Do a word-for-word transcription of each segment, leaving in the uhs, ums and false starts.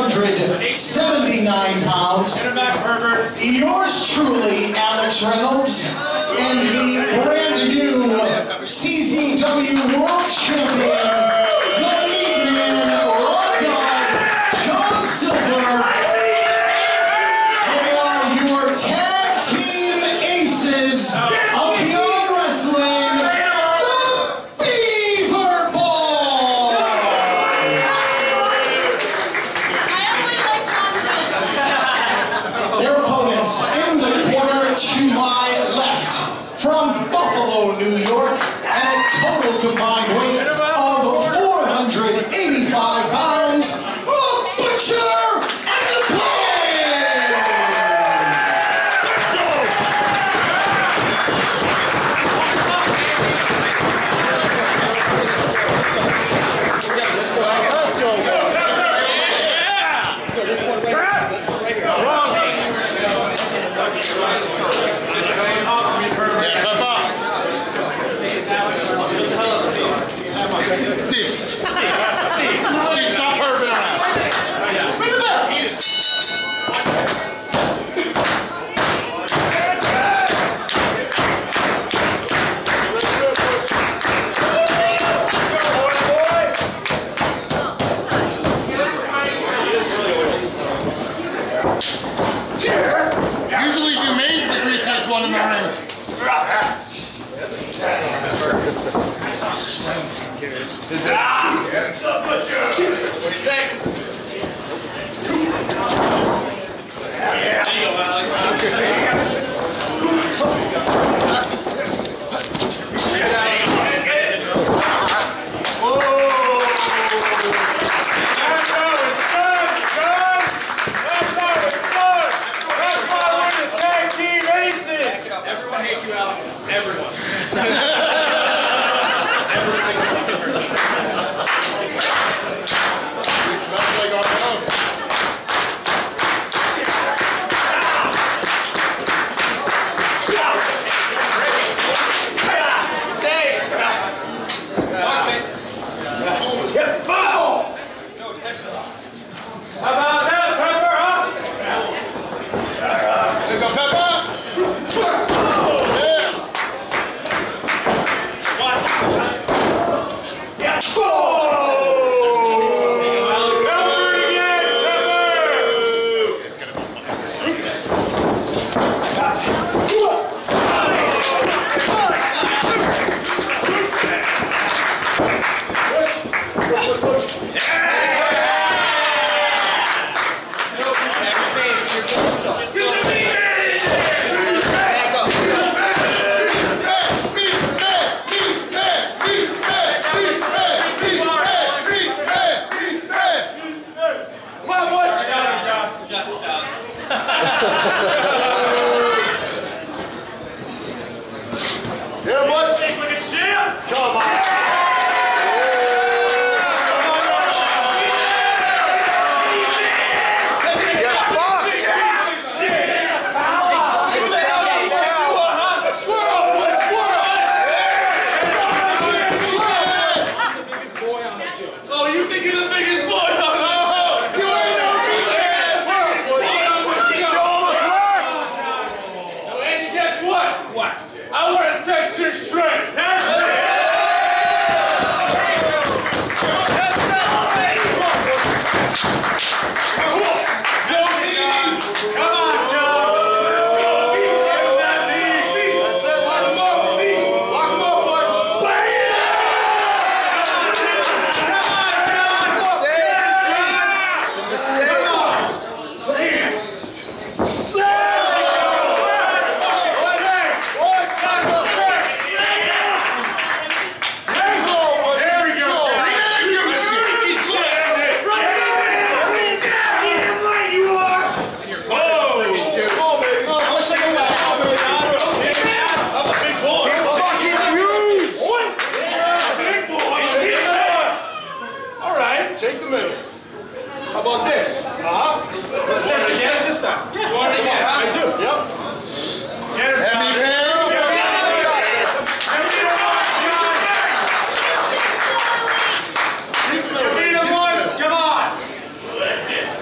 one hundred seventy-nine pounds, yours truly, Alex Reynolds, and the brand new C Z W World Champion, New York, at a total combined weight of four hundred eighty-five pounds, the Butcher and the Blade! Let's go! Let's go. Let's go. Yeah! Let's go right here. Let's go right here. Wrong. Let's go. Steve, Steve, Steve, Steve, stop her around that. Bring it back. Eat it. Usually do maids that recess one in the ring. Is that ah, what do you say? Yeah. There you go, Alex. Everyone hates you, Alex. Everyone.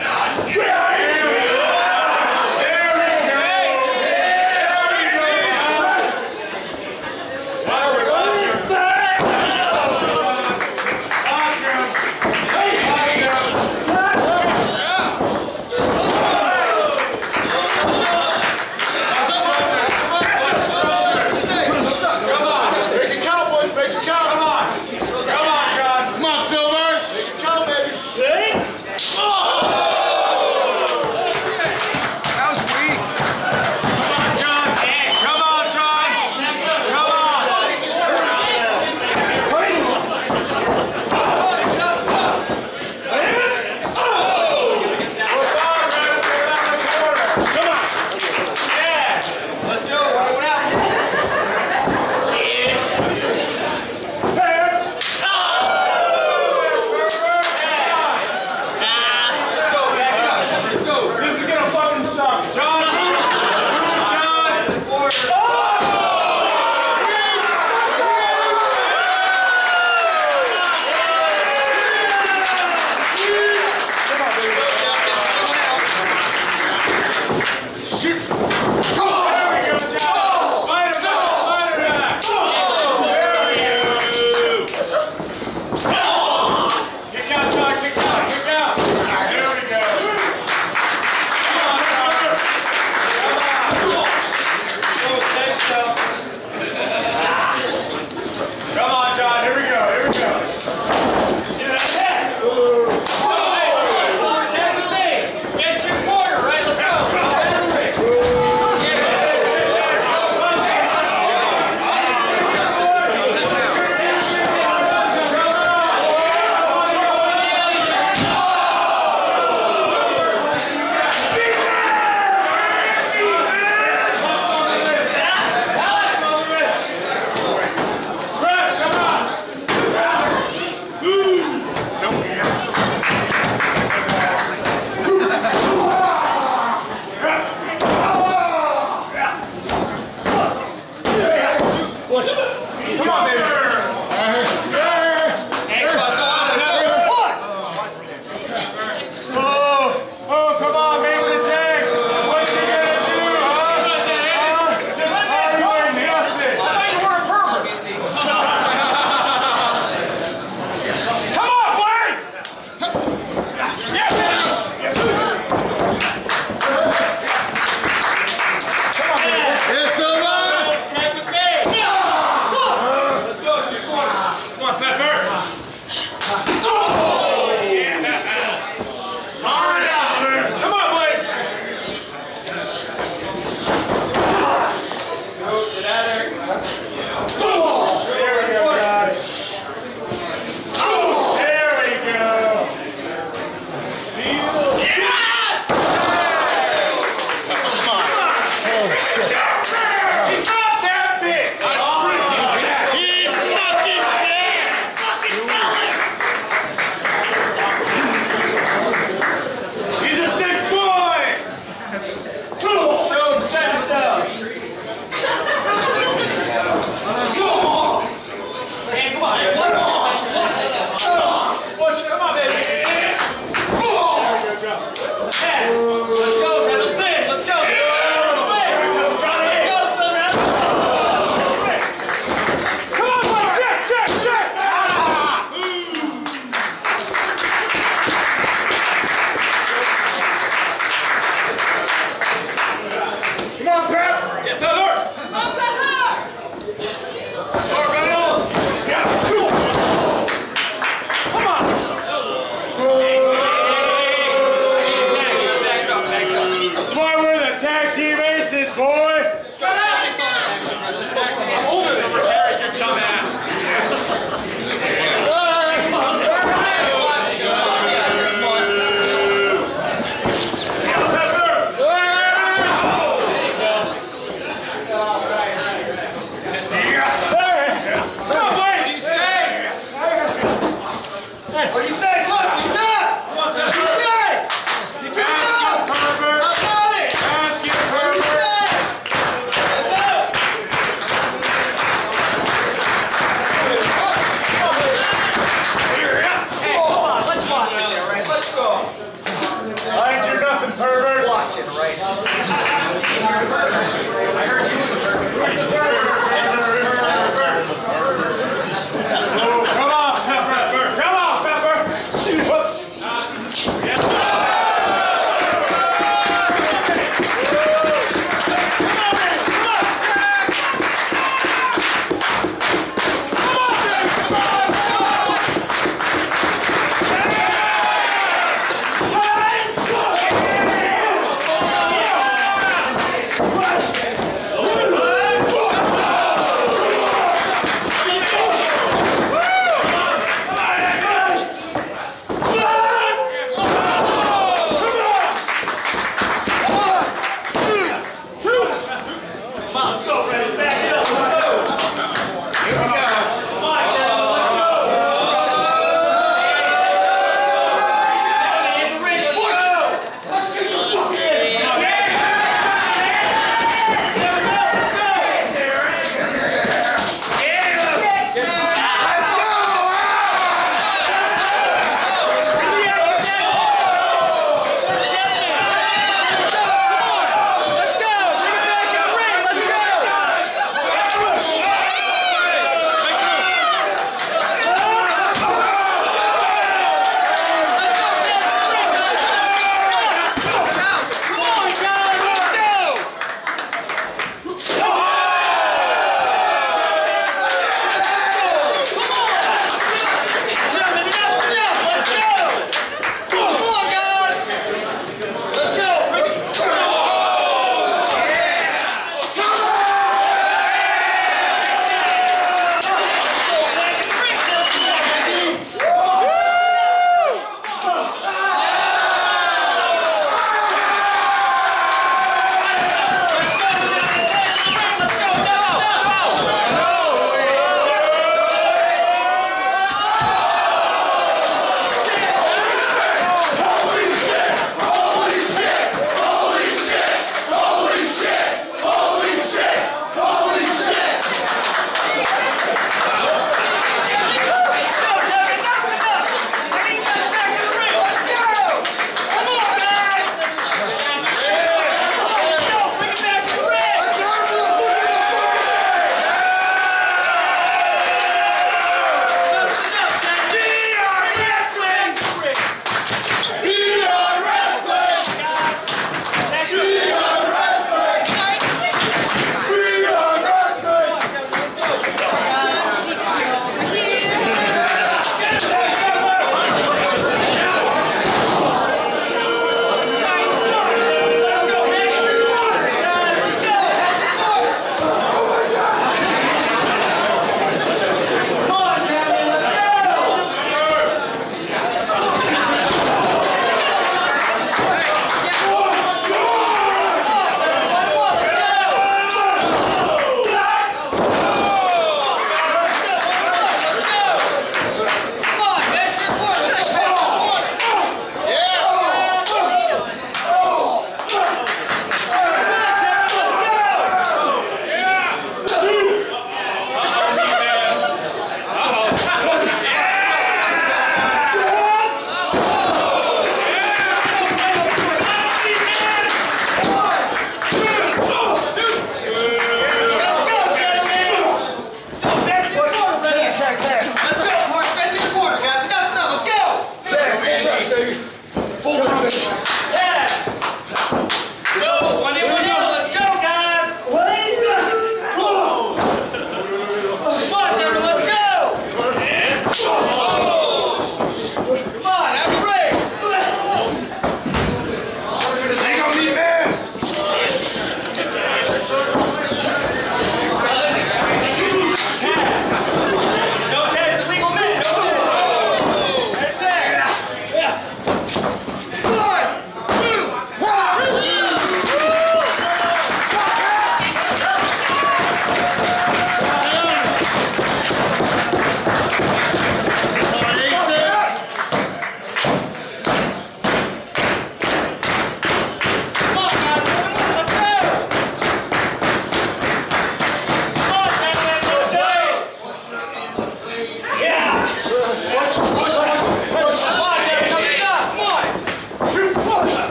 No! Get the door! Alex Reynolds! Yeah!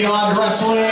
Beyond Wrestling.